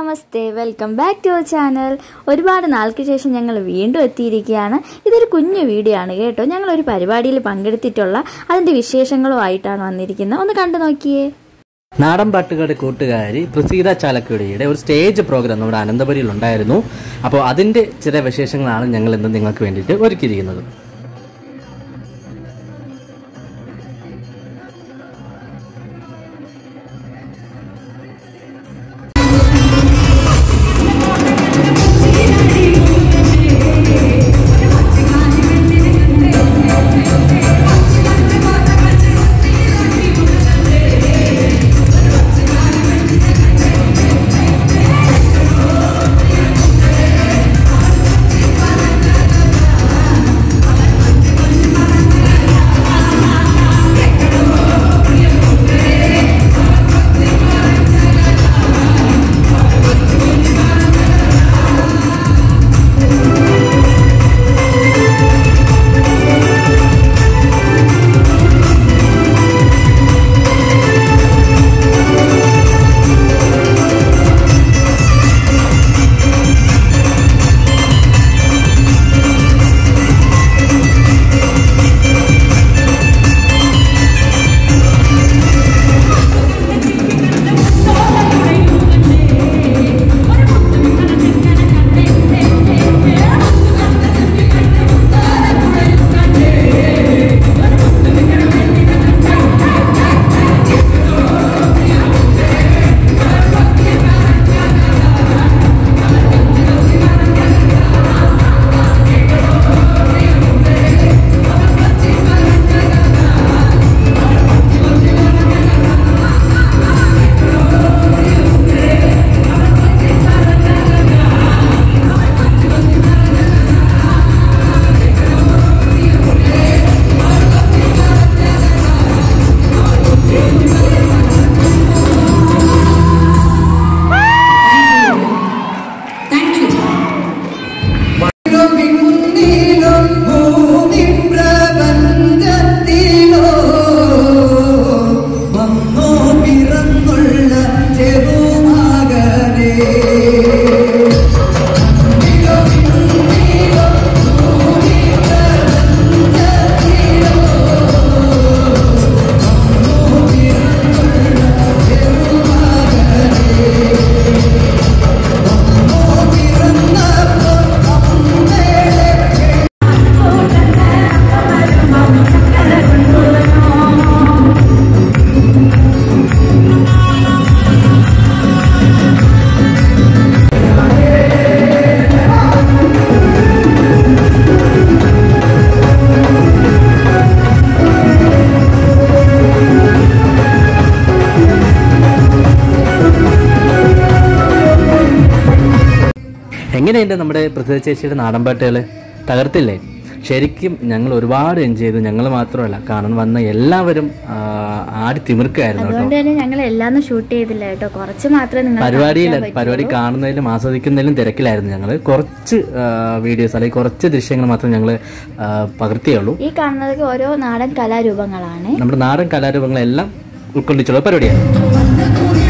Namaste, welcome back to our channel. ഒരുപാട് നാൾക്ക് ശേഷം ഞങ്ങൾ വീണ്ടും എത്തിയിരിക്കുകയാണ്. ഇതൊരു കുഞ്ഞു വീഡിയോ ആണ് കേട്ടോ. ഞങ്ങൾ ഒരു പരിപാടിയിൽ പങ്കെടുത്തിട്ടുള്ള അതിന്റെ വിശേഷങ്ങളുമായിട്ടാണ് വന്നിരിക്കുന്നത്. ഒന്ന് കണ്ടു നോക്കിയേ. നാടൻ പാട്ടുകളുടെ കൂട്ടുകാരി പ്രസീത ചാലക്കുടിയുടെ ഒരു സ്റ്റേജ് പ്രോഗ്രാം നമ്മുടെ അനന്തപുരിയിൽ ഉണ്ടായിരുന്നു. അപ്പോൾ അതിന്റെ ചില വിശേഷങ്ങളാണ് ഞങ്ങൾ ഇന്ന് നിങ്ങൾക്ക് വേണ്ടിയിട്ട് ഒരുക്കിയിരിക്കുന്നത്. എങ്ങനെയുണ്ട് നമ്മുടെ പ്രസിദ്ധ ചേച്ചിയുടെ നാടൻപാട്ടുകൾ? തകർത്തില്ലേ? ശരിക്കും ഞങ്ങൾ ഒരുപാട് എൻജോയ് ചെയ്തു. ഞങ്ങൾ മാത്രമല്ല, കാരണം വന്ന എല്ലാവരും ആടി തിമിർക്കായിരുന്നു. അതുകൊണ്ട് തന്നെ ഞങ്ങൾ എല്ലാവരും ഷൂട്ട് ചെയ്തില്ല കേട്ടോ, കുറച്ച് മാത്രമേ. പരിപാടി കാണുന്നതിലും ആസ്വദിക്കുന്നതിലും തിരക്കിലായിരുന്നു ഞങ്ങൾ. കുറച്ച് വീഡിയോസ് അല്ലെങ്കിൽ കുറച്ച് ദൃശ്യങ്ങൾ മാത്രമേ ഞങ്ങൾ പകർത്തിയുള്ളൂ. ഈ കാണുന്നത് ഓരോ നാടൻ കലാരൂപങ്ങളാണ്, നമ്മുടെ നാടൻ കലാരൂപങ്ങളെല്ലാം ഉൾക്കൊള്ളിച്ചുള്ള പരിപാടിയാണ്.